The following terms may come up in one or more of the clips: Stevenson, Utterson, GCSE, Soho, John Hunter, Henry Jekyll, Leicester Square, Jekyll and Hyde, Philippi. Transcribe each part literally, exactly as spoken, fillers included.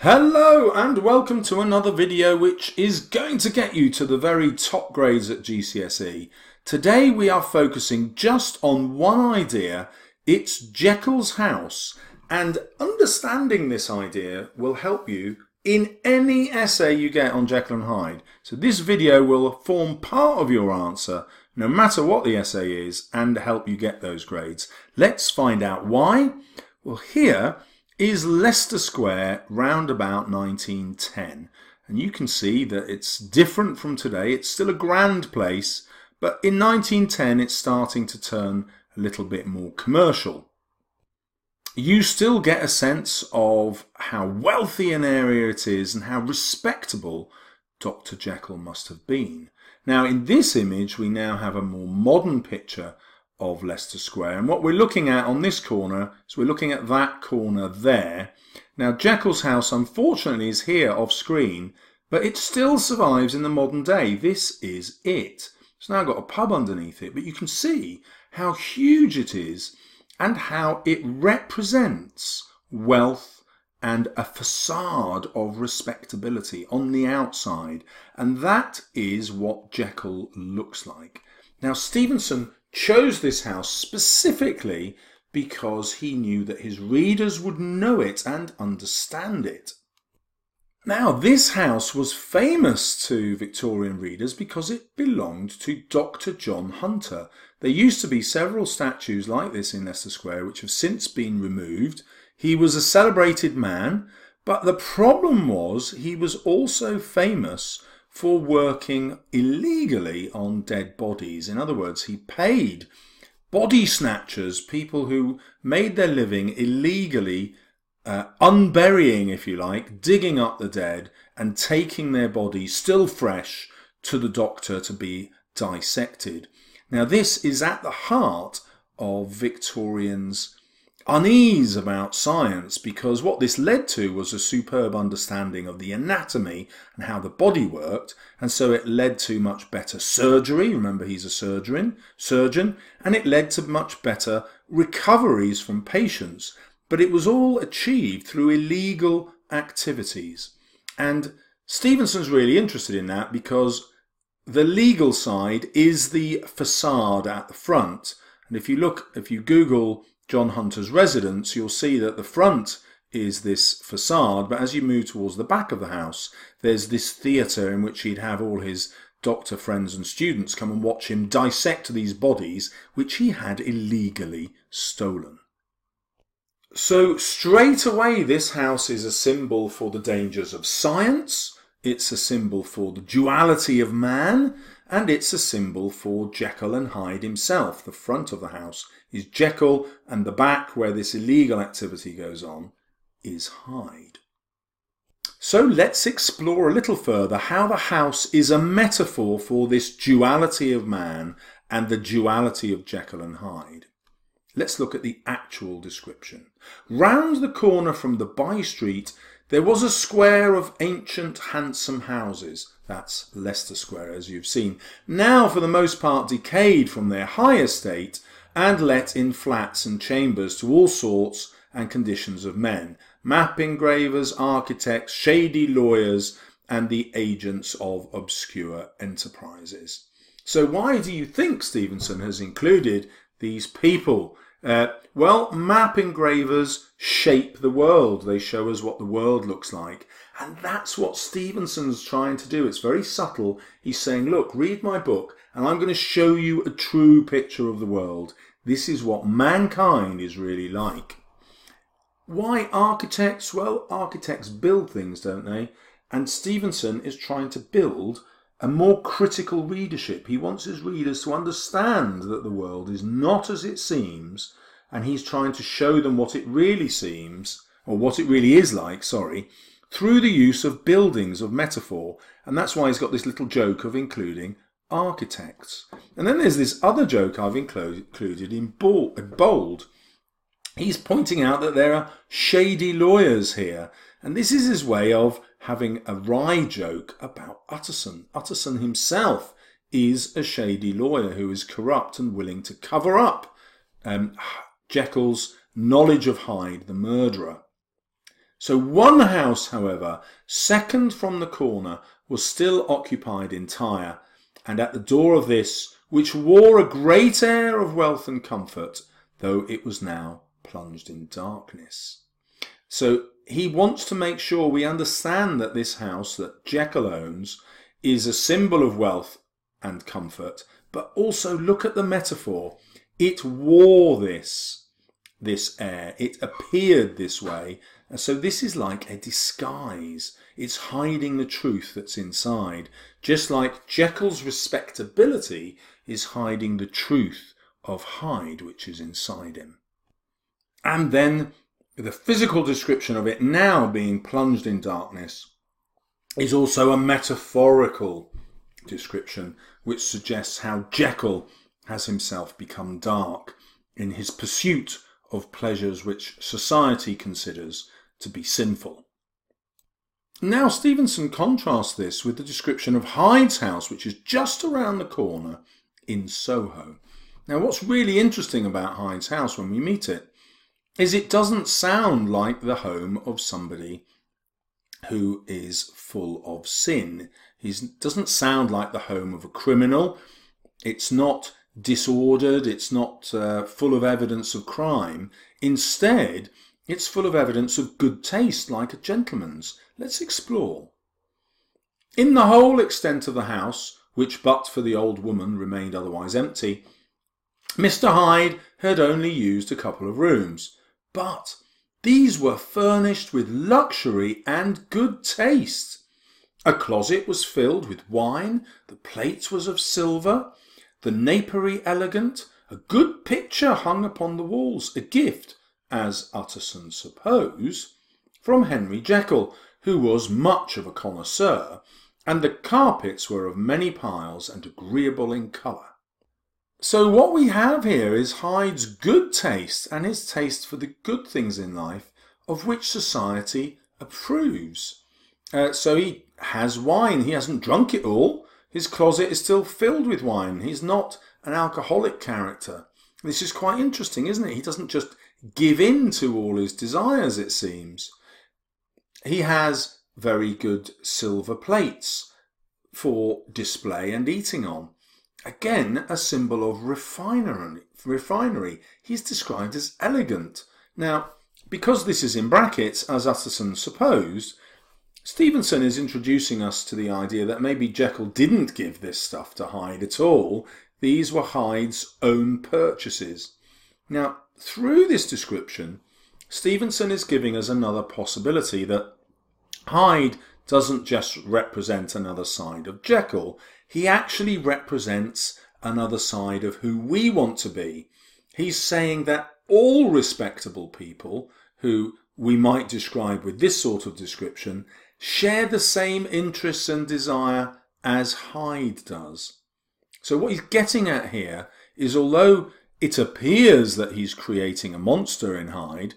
Hello and welcome to another video which is going to get you to the very top grades at G C S E. Today we are focusing just on one idea, it's Jekyll's house, and understanding this idea will help you in any essay you get on Jekyll and Hyde. So this video will form part of your answer no matter what the essay is and help you get those grades. Let's find out why. Well, here is Leicester Square round about nineteen ten, and you can see that it's different from today. It's still a grand place, but in nineteen ten it's starting to turn a little bit more commercial. You still get a sense of how wealthy an area it is and how respectable Doctor Jekyll must have been. Now in this image we now have a more modern picture of Leicester Square, and what we're looking at on this corner is we're looking at that corner there. Now Jekyll's house unfortunately is here off screen, but it still survives in the modern day. This is it. It's now got a pub underneath it, but you can see how huge it is and how it represents wealth and a facade of respectability on the outside, and that is what Jekyll looks like. Now Stevenson chose this house specifically because he knew that his readers would know it and understand it. Now, this house was famous to Victorian readers because it belonged to Doctor John Hunter. There used to be several statues like this in Leicester Square, which have since been removed. He was a celebrated man, but the problem was he was also famous for working illegally on dead bodies. In other words, he paid body snatchers, people who made their living illegally, uh, unburying, if you like, digging up the dead and taking their bodies, still fresh, to the doctor to be dissected. Now, this is at the heart of Victorians' unease about science, because what this led to was a superb understanding of the anatomy and how the body worked, and so it led to much better surgery. Remember, he's a surgeon, surgeon, and it led to much better recoveries from patients, but it was all achieved through illegal activities. And Stevenson's really interested in that because the legal side is the facade at the front, and if you look, if you Google John Hunter's residence, you'll see that the front is this facade, but as you move towards the back of the house, there's this theatre in which he'd have all his doctor friends and students come and watch him dissect these bodies, which he had illegally stolen. So straight away, this house is a symbol for the dangers of science, it's a symbol for the duality of man, and it's a symbol for Jekyll and Hyde himself. The front of the house is Jekyll, and the back, where this illegal activity goes on, is Hyde. So let's explore a little further how the house is a metaphor for this duality of man and the duality of Jekyll and Hyde. Let's look at the actual description. Round the corner from the by-street, there was a square of ancient handsome houses. That's Leicester Square, as you've seen, now for the most part decayed from their high estate and let in flats and chambers to all sorts and conditions of men, map engravers, architects, shady lawyers, and the agents of obscure enterprises. So why do you think Stevenson has included these people? Uh, well, map engravers shape the world. They show us what the world looks like. And that's what Stevenson's trying to do. It's very subtle. He's saying, look, read my book, and I'm going to show you a true picture of the world. This is what mankind is really like. Why architects? Well, architects build things, don't they? And Stevenson is trying to build a more critical readership. He wants his readers to understand that the world is not as it seems, and he's trying to show them what it really seems, or what it really is like, sorry, through the use of buildings, of metaphor, and that's why he's got this little joke of including architects. And then there's this other joke I've included in bold. He's pointing out that there are shady lawyers here, and this is his way of having a wry joke about Utterson. Utterson himself is a shady lawyer who is corrupt and willing to cover up um, Jekyll's knowledge of Hyde, the murderer. So one house, however, second from the corner, was still occupied entire, and at the door of this, which wore a great air of wealth and comfort, though it was now plunged in darkness. So he wants to make sure we understand that this house that Jekyll owns is a symbol of wealth and comfort, but also look at the metaphor. It wore this, this air. It appeared this way. And so this is like a disguise. It's hiding the truth that's inside, just like Jekyll's respectability is hiding the truth of Hyde, which is inside him. And then the physical description of it now being plunged in darkness is also a metaphorical description, which suggests how Jekyll has himself become dark in his pursuit of pleasures which society considers to be sinful. Now Stevenson contrasts this with the description of Hyde's house, which is just around the corner in Soho. Now what's really interesting about Hyde's house when we meet it is it doesn't sound like the home of somebody who is full of sin. It doesn't sound like the home of a criminal. It's not disordered. It's not uh, full of evidence of crime. Instead, it's full of evidence of good taste, like a gentleman's. Let's explore. In the whole extent of the house, which but for the old woman remained otherwise empty, Mister Hyde had only used a couple of rooms, but these were furnished with luxury and good taste. A closet was filled with wine, the plate was of silver, the napery elegant, a good picture hung upon the walls, a gift, as Utterson supposed, from Henry Jekyll, who was much of a connoisseur, and the carpets were of many piles and agreeable in colour. So what we have here is Hyde's good taste and his taste for the good things in life of which society approves. Uh, so he has wine. He hasn't drunk it all. His closet is still filled with wine. He's not an alcoholic character. This is quite interesting, isn't it? He doesn't just give in to all his desires, it seems. He has very good silver plates for display and eating on. Again, a symbol of refinery. refinery. He's described as elegant. Now, because this is in brackets, as Utterson supposed, Stevenson is introducing us to the idea that maybe Jekyll didn't give this stuff to Hyde at all. These were Hyde's own purchases. Now, through this description, Stevenson is giving us another possibility that Hyde doesn't just represent another side of Jekyll. He actually represents another side of who we want to be. He's saying that all respectable people, who we might describe with this sort of description, share the same interests and desire as Hyde does. So what he's getting at here is, although it appears that he's creating a monster in Hyde,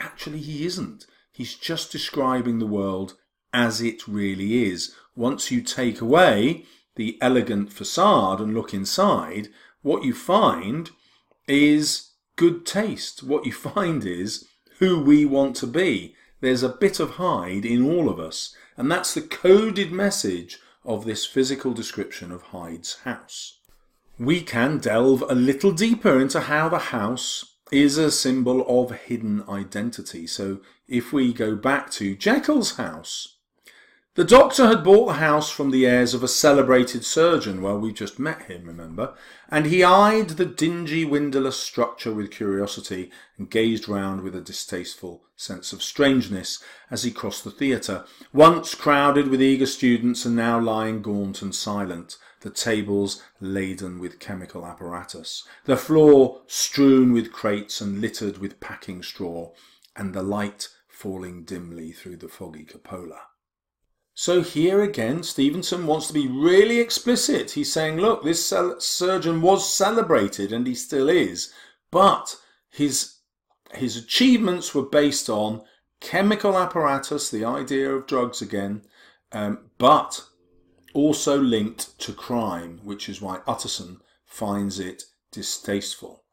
actually he isn't. He's just describing the world as it really is. Once you take away the elegant facade and look inside, what you find is good taste. What you find is who we want to be. There's a bit of Hyde in all of us, and that's the coded message of this physical description of Hyde's house. We can delve a little deeper into how the house is a symbol of hidden identity. So if we go back to Jekyll's house, the doctor had bought the house from the heirs of a celebrated surgeon. Well, we just met him, remember? And he eyed the dingy, windowless structure with curiosity and gazed round with a distasteful sense of strangeness as he crossed the theatre, once crowded with eager students and now lying gaunt and silent, the tables laden with chemical apparatus, the floor strewn with crates and littered with packing straw, and the light falling dimly through the foggy cupola. So here again, Stevenson wants to be really explicit. He's saying, look, this surgeon was celebrated, and he still is, but his, his achievements were based on chemical apparatus, the idea of drugs again, um, but also linked to crime, which is why Utterson finds it distasteful.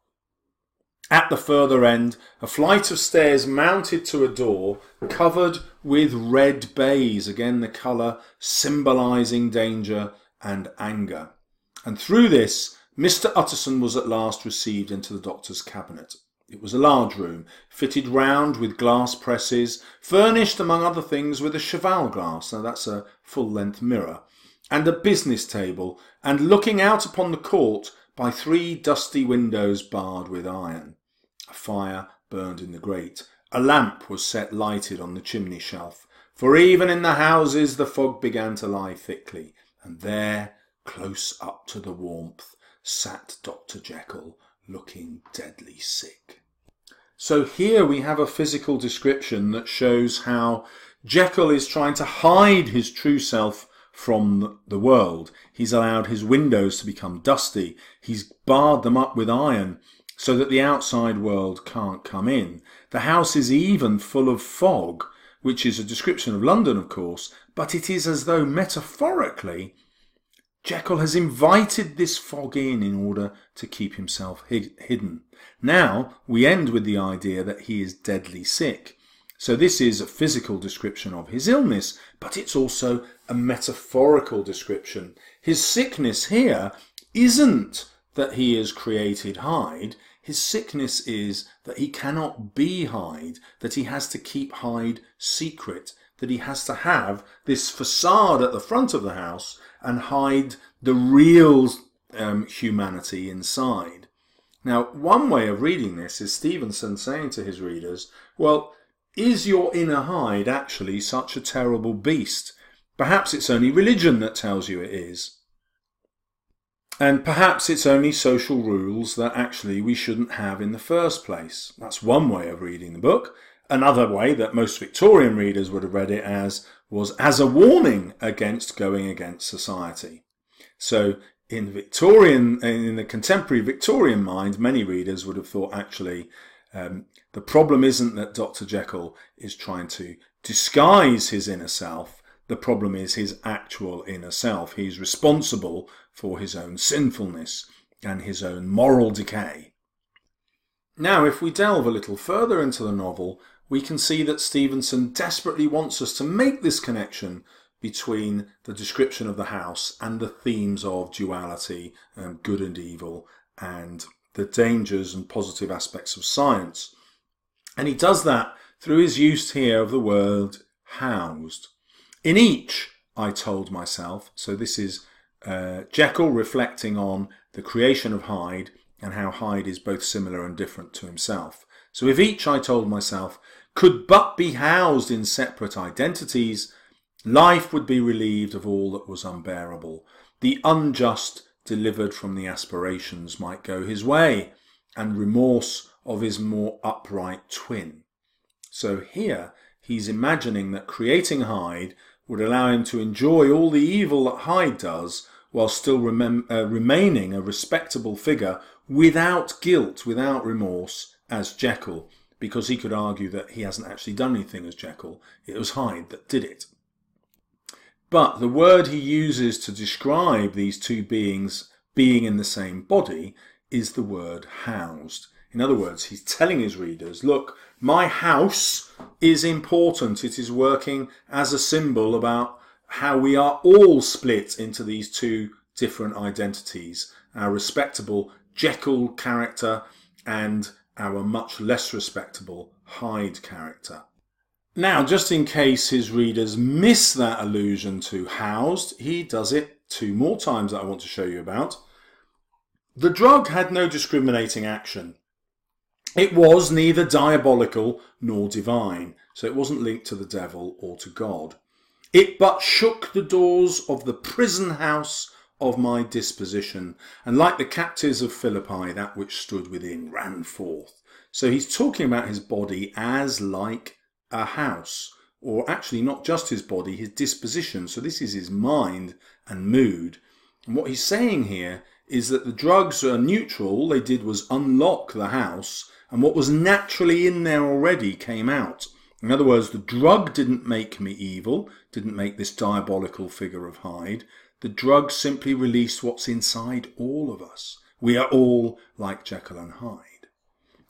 At the further end, a flight of stairs mounted to a door covered with red baize, again the colour symbolising danger and anger. And through this, Mister Utterson was at last received into the doctor's cabinet. It was a large room, fitted round with glass presses, furnished among other things with a cheval glass, now that's a full-length mirror, and a business table, and looking out upon the court by three dusty windows barred with iron. A fire burned in the grate. A lamp was set lighted on the chimney shelf, for even in the houses the fog began to lie thickly, and there, close up to the warmth, sat Doctor Jekyll, looking deadly sick. So here we have a physical description that shows how Jekyll is trying to hide his true self from the world. He's allowed his windows to become dusty. He's barred them up with iron so that the outside world can't come in. The house is even full of fog, which is a description of London, of course, but it is as though metaphorically Jekyll has invited this fog in in order to keep himself hid- hidden. Now we end with the idea that he is deadly sick. So this is a physical description of his illness, but it's also a metaphorical description. His sickness here isn't that he is created Hyde. His sickness is that he cannot be Hyde, that he has to keep Hyde secret, that he has to have this facade at the front of the house and hide the real um, humanity inside. Now, one way of reading this is Stevenson saying to his readers, well, is your inner Hyde actually such a terrible beast? Perhaps it's only religion that tells you it is. And perhaps it's only social rules that actually we shouldn't have in the first place. That's one way of reading the book. Another way that most Victorian readers would have read it as was as a warning against going against society. So in Victorian, in the contemporary Victorian mind, many readers would have thought actually um, the problem isn't that Doctor Jekyll is trying to disguise his inner self. The problem is his actual inner self. He's responsible for his own sinfulness and his own moral decay. Now, if we delve a little further into the novel, we can see that Stevenson desperately wants us to make this connection between the description of the house and the themes of duality, um, good and evil, and the dangers and positive aspects of science. And he does that through his use here of the word housed. In each, I told myself, so this is uh, Jekyll reflecting on the creation of Hyde and how Hyde is both similar and different to himself. So if each, I told myself, could but be housed in separate identities, life would be relieved of all that was unbearable. The unjust, delivered from the aspirations, might go his way, and remorse of his more upright twin. So here, he's imagining that creating Hyde would allow him to enjoy all the evil that Hyde does, while still rem- uh, remaining a respectable figure without guilt, without remorse, as Jekyll, because he could argue that he hasn't actually done anything as Jekyll. It was Hyde that did it. But the word he uses to describe these two beings being in the same body is the word housed. In other words, he's telling his readers, look, my house is important. It is working as a symbol about how we are all split into these two different identities, our respectable Jekyll character and our much less respectable Hyde character. Now, just in case his readers miss that allusion to housed, he does it two more times that I want to show you about. The drug had no discriminating action. It was neither diabolical nor divine, so it wasn't linked to the devil or to God. It but shook the doors of the prison house of my disposition, and like the captives of Philippi, that which stood within ran forth. So he's talking about his body as like a house, or actually not just his body, his disposition. So this is his mind and mood. And what he's saying here is that the drugs are neutral. All they did was unlock the house, and what was naturally in there already came out. In other words, the drug didn't make me evil, didn't make this diabolical figure of Hyde. The drug simply released what's inside all of us. We are all like Jekyll and Hyde.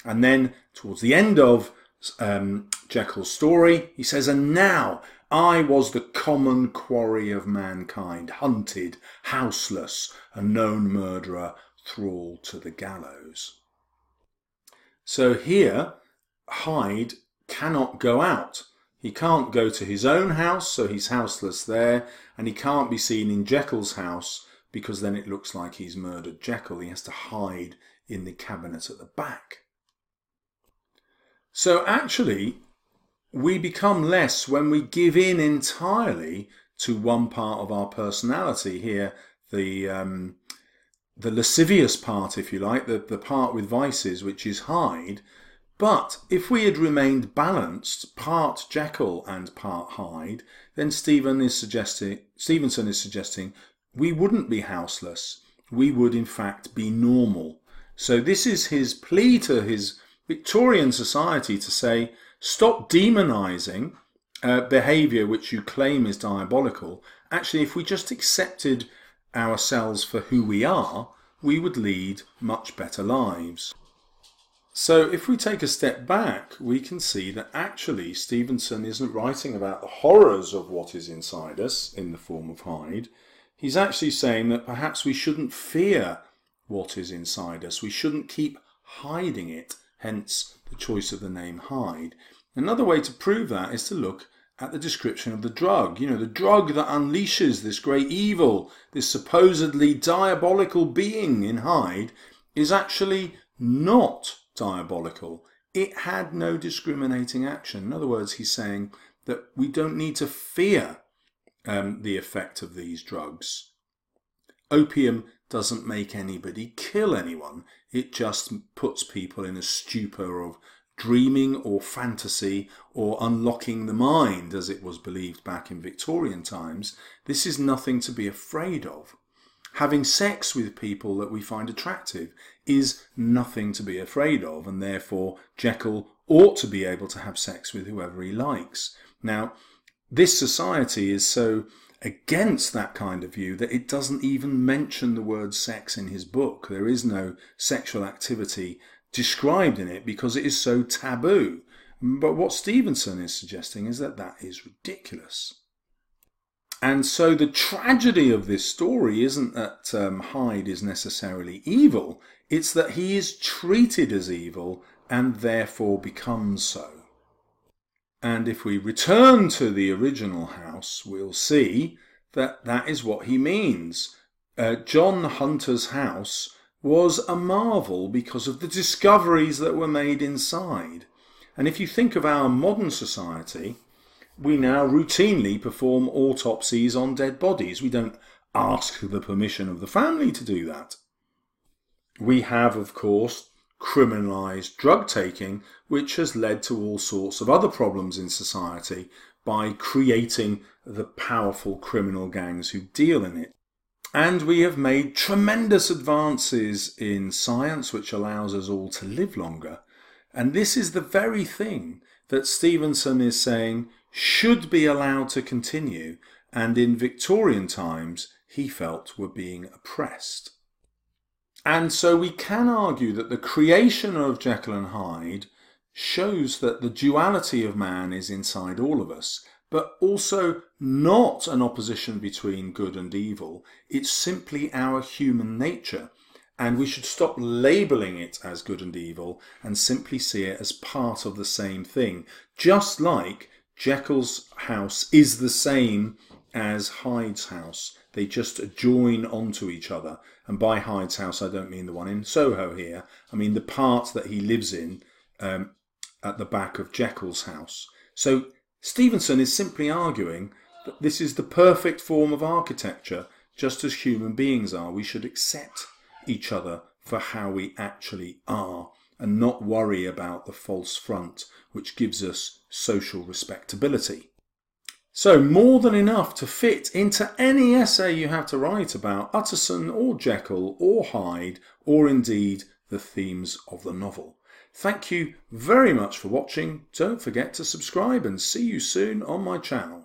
And then towards the end of um, Jekyll's story, he says, "And now I was the common quarry of mankind, hunted, houseless, a known murderer, thrall to the gallows." So here, Hyde cannot go out. He can't go to his own house, so he's houseless there, and he can't be seen in Jekyll's house because then it looks like he's murdered Jekyll. He has to hide in the cabinet at the back. So actually, we become less when we give in entirely to one part of our personality here, the um, the lascivious part, if you like, the, the part with vices, which is Hyde. But if we had remained balanced, part Jekyll and part Hyde, then Stephen is suggesting, Stevenson is suggesting we wouldn't be houseless. We would, in fact, be normal. So this is his plea to his Victorian society to say, stop demonising uh, behaviour which you claim is diabolical. Actually, if we just accepted ourselves for who we are, we would lead much better lives. So if we take a step back, we can see that actually Stevenson isn't writing about the horrors of what is inside us in the form of Hyde. He's actually saying that perhaps we shouldn't fear what is inside us. We shouldn't keep hiding it, hence the choice of the name Hyde. Another way to prove that is to look at the description of the drug. You know, the drug that unleashes this great evil, this supposedly diabolical being in Hyde, is actually not diabolical. It had no discriminating action. In other words, he's saying that we don't need to fear um, the effect of these drugs. Opium doesn't make anybody kill anyone. It just puts people in a stupor of dreaming or fantasy or unlocking the mind, as it was believed back in Victorian times. This is nothing to be afraid of. Having sex with people that we find attractive is nothing to be afraid of, and therefore Jekyll ought to be able to have sex with whoever he likes. Now, this society is so against that kind of view that it doesn't even mention the word sex in his book. There is no sexual activity described in it because it is so taboo. But what Stevenson is suggesting is that that is ridiculous. And so the tragedy of this story isn't that um, Hyde is necessarily evil, it's that he is treated as evil and therefore becomes so. And if we return to the original house, we'll see that that is what he means. Uh, John Hunter's house was a marvel because of the discoveries that were made inside. And if you think of our modern society, we now routinely perform autopsies on dead bodies. We don't ask the permission of the family to do that. We have, of course, criminalised drug taking, which has led to all sorts of other problems in society by creating the powerful criminal gangs who deal in it. And we have made tremendous advances in science, which allows us all to live longer. And this is the very thing that Stevenson is saying should be allowed to continue, and in Victorian times he felt were being oppressed. And so we can argue that the creation of Jekyll and Hyde shows that the duality of man is inside all of us, but also not an opposition between good and evil. It's simply our human nature, and we should stop labelling it as good and evil and simply see it as part of the same thing, just like Jekyll's house is the same as Hyde's house. They just join onto each other. And by Hyde's house, I don't mean the one in Soho here. I mean the part that he lives in um, at the back of Jekyll's house. So Stevenson is simply arguing that this is the perfect form of architecture, just as human beings are. We should accept each other for how we actually are, and not worry about the false front, which gives us social respectability. So more than enough to fit into any essay you have to write about Utterson or Jekyll or Hyde, or indeed the themes of the novel. Thank you very much for watching. Don't forget to subscribe, and see you soon on my channel.